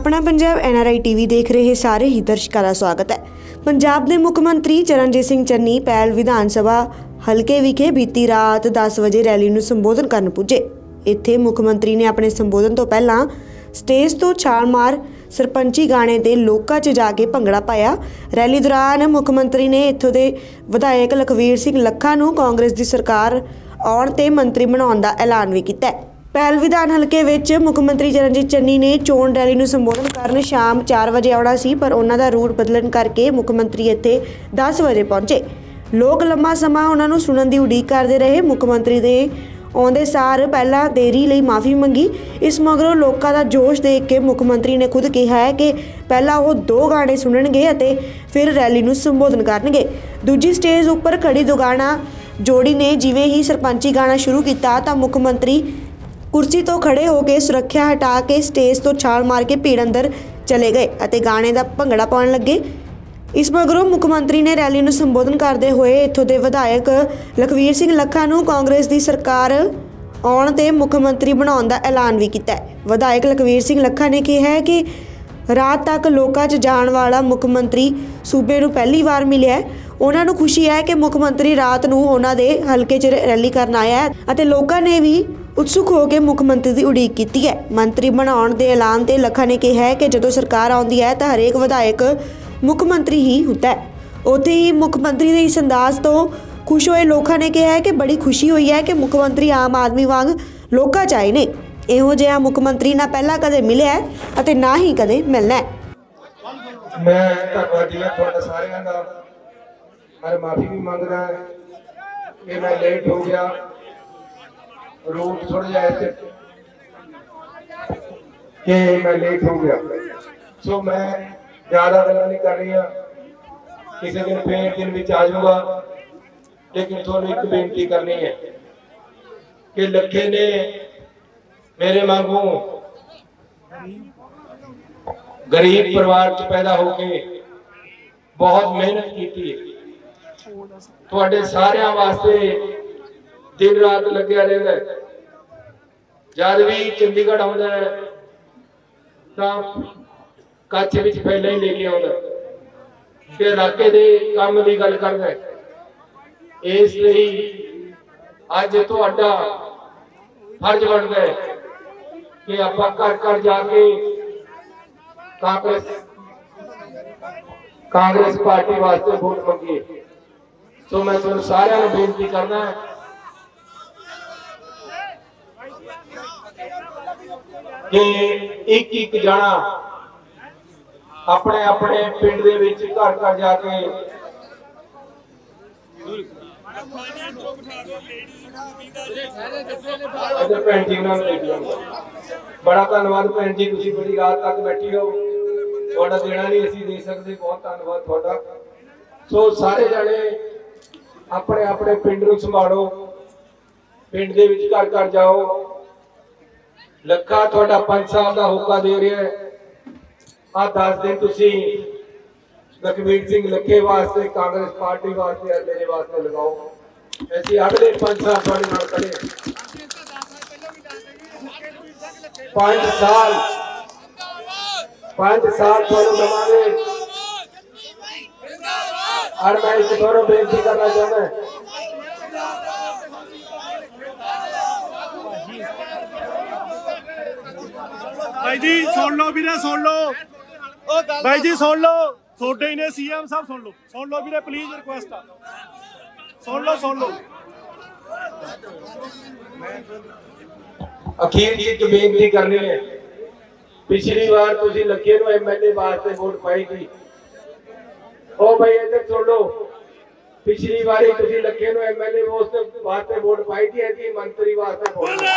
अपना Punjab NRI TV देख रहे सारे ही दर्शकों का स्वागत है। पंजाब के मुख्यमंत्री चरणजीत सिंह चन्नी पैल विधान सभा हल्के विखे बीती रात 10 बजे रैली में संबोधन करन पुजे। इत्थे मुख्यमंत्री ने अपने संबोधन तो पहला स्टेज तो छाल मार सरपंची गाने के लोगों च जाके भंगड़ा पाया। रैली दौरान मुख्यमंत्री ने इत्थों के विधायक लखवीर सिंह लखा नूं कांग्रेस की सरकार आउण ते मंत्री बनाउण दा ऐलान भी किया। पहल विधान हल्के विच मुख्यमंत्री चरणजीत चन्नी ने चोण रैली नूं संबोधन करन शाम 4 बजे आउणा सी, पर उन्हां दा रूट बदलन करके मुख्यमंत्री इत्थे 10 बजे पहुंचे। लोग लंबा समा उन्हां नूं सुणन दी उड़ीक करदे रहे। मुख्यमंत्री दे आउंदे सार पहला देरी लई माफ़ी मंगी। इस मगरों लोगों का जोश देख के मुख्यमंत्री ने खुद कहा है कि पहला वो 2 गाने सुनणगे अते फिर रैली नूं संबोधन करनगे। दूजी स्टेज उपर खड़ी दुगाना जोड़ी ने जिवें ही सरपंची गाना शुरू किया तो मुख्यमंत्री कुर्सी तो खड़े होकर सुरक्षा हटा के स्टेज तो छाल मार के भीड़ अंदर चले गए अते गाने का भंगड़ा पाउण लगे। इस मगरों मुख्यमंत्री ने रैली नूं संबोधन करते हुए इत्थों के विधायक लखवीर सिंह लखा नूं कांग्रेस की सरकार आउण ते मुख्यमंत्री बनाउण दा ऐलान भी किया। विधायक लखवीर सिंह लखा ने कहा है कि रात तक लोगों च जाण वाला मुख्यमंत्री सूबे नूं पहली बार मिलिया है। उन्हां नूं खुशी है कि मुख्यमंत्री रात नूं उन्हां दे हलके च रैली करन आया है अते लोगों ने भी उत्सुक होकर मुख्यमंत्री की उड़ीक की है। मंत्री बनाउण दे ऐलान ते लखा ने कहा है कि जदों सरकार आउंदी है तो हरेक विधायक मुख्यमंत्री ही होता है। उत्थे ही मुख्यमंत्री ने इस अंदाज तो खुश हुए लोगों ने कहा है कि बड़ी खुशी हुई है कि मुख्यमंत्री आम आदमी वांग लोगों च आए ने। इहो जिहा मुख्यमंत्री ना पहला कदे मिलिया अते ना ही कदे मिलना है। मैं धन्नवादी हां तुहाडा सारिआं दा। मैं माफी भी मंगदा कि मैं लेट हो गया, रूट थोड़ा जिहा ऐसे कि मैं लेट हो गया। सो मैं ज़्यादा गल नहीं कर रही, किसी दिन फिर दिन भी आ जाऊँगा। लेकिन थोड़ी एक बेनती करनी है कि लखे ने मेरे वांगू गरीब परिवार च पैदा होके बहुत मेहनत की। तुहाडे सारे वास्ते दिन रात लग्या रहंदा। जद भी चंडीगढ़ आउंदा है तां कच्छ विच पहले ही लेके आउंदा ते इलाके दे काम दी गल करदा। इस लई अज तुहाडा फर्ज बनदा है कि आपां घर घर जाके कांग्रेस पार्टी वास्ते वोट मंगीए। सो मैं तुहानूं सारिआं नूं बेनती करना कि एक जाना अपने अपने पिंड दे विच घर घर जाके भैन जी नाल बड़ा धन्नवाद। भैन जी तुसीं बड़ी रात तक बैठी हो, तुहाडा देना नहीं असीं दे सकदे। बहुत धन्नवाद तुहाडा। सो सारे जने अपने अपने पिंड नूं संभालो, पिंड दे विच घर घर जाओ। लखा तुहाडा 5 साल दा होका दे रिहा है। आ 10 दिन तुसी लखवीर सिंह लखे वास्ते, कांग्रेस पार्टी वास्ते, मेरे वास्ते लगाओ। ऐसी अगले 5 साल थोड़े नाल खड़े 5 साल थोड़े लगावे। और मैं इस थोड़ा बेनती करना चाहता भाई जी सुन लो भाई जी छोटे ही ने CM साहब सुन लो वीरे प्लीज रिक्वेस्ट आ सुन लो। अखीर जी एक बेनती करनी है। पिछली बार तुसी लखे नूं MLA वास्ते वोट पाई थी। ओ भाई इधर सुन लो, पिछली बारी तुसी लखे नूं MLA वास्ते वोट पाई थी, ऐसी मंत्री वास्ते बोले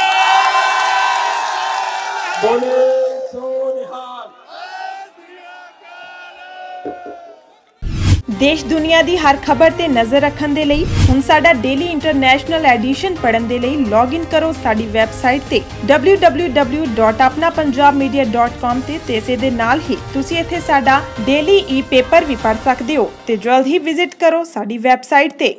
देश दुनिया की हर खबर ते नज़र रखने के लिए हुण साडा डेली इंटरनेशनल एडिशन पढ़न के लिए लॉग इन करो साडी वैबसाइट ते www.apnapunjabmedia.com ते इस दे नाल ही तुसी इत्थे साडा डेली ई पेपर भी पढ़ सकते हो। ते जल्द ही विजिट करो साडी वैबसाइट ते।